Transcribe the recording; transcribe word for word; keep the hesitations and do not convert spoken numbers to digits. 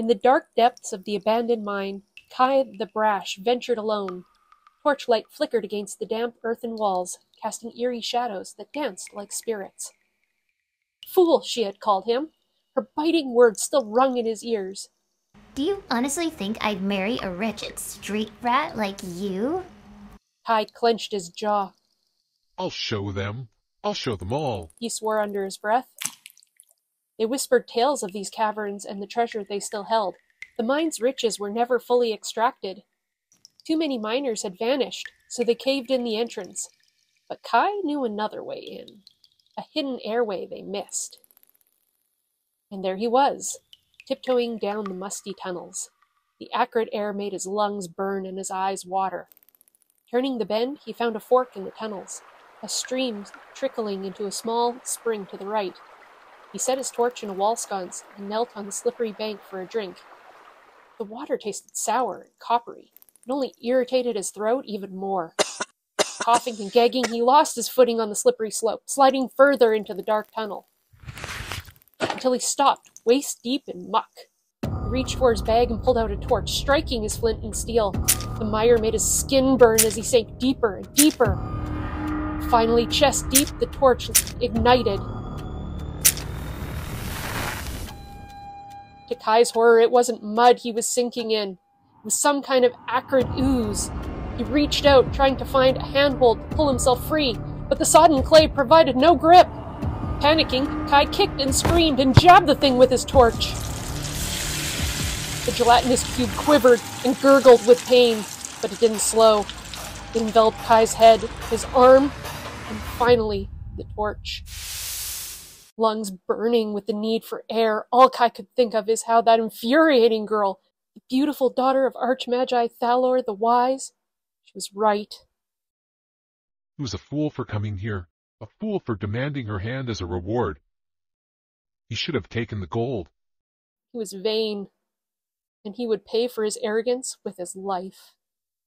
In the dark depths of the abandoned mine, Kai the Brash ventured alone. Torchlight flickered against the damp earthen walls, casting eerie shadows that danced like spirits. Fool, she had called him. Her biting words still rung in his ears. Do you honestly think I'd marry a wretched street rat like you? Kai clenched his jaw. I'll show them. I'll show them all, he swore under his breath. They whispered tales of these caverns and the treasure they still held. The mine's riches were never fully extracted. Too many miners had vanished, so they caved in the entrance. But Kai knew another way in, a hidden airway they missed. And there he was, tiptoeing down the musty tunnels. The acrid air made his lungs burn and his eyes water. Turning the bend, he found a fork in the tunnels, a stream trickling into a small spring to the right. He set his torch in a wall sconce and knelt on the slippery bank for a drink. The water tasted sour and coppery. It only irritated his throat even more. Coughing and gagging, he lost his footing on the slippery slope, sliding further into the dark tunnel, until he stopped, waist-deep in muck. He reached for his bag and pulled out a torch, striking his flint and steel. The mire made his skin burn as he sank deeper and deeper. Finally, chest-deep, the torch ignited. To Kai's horror, it wasn't mud he was sinking in. It was some kind of acrid ooze. He reached out, trying to find a handhold to pull himself free, but the sodden clay provided no grip. Panicking, Kai kicked and screamed and jabbed the thing with his torch. The gelatinous cube quivered and gurgled with pain, but it didn't slow. It enveloped Kai's head, his arm, and finally, the torch. Lungs burning with the need for air, all Kai could think of is how that infuriating girl, the beautiful daughter of Archmagi Thalor the Wise, she was right. He was a fool for coming here. A fool for demanding her hand as a reward. He should have taken the gold. He was vain, and he would pay for his arrogance with his life.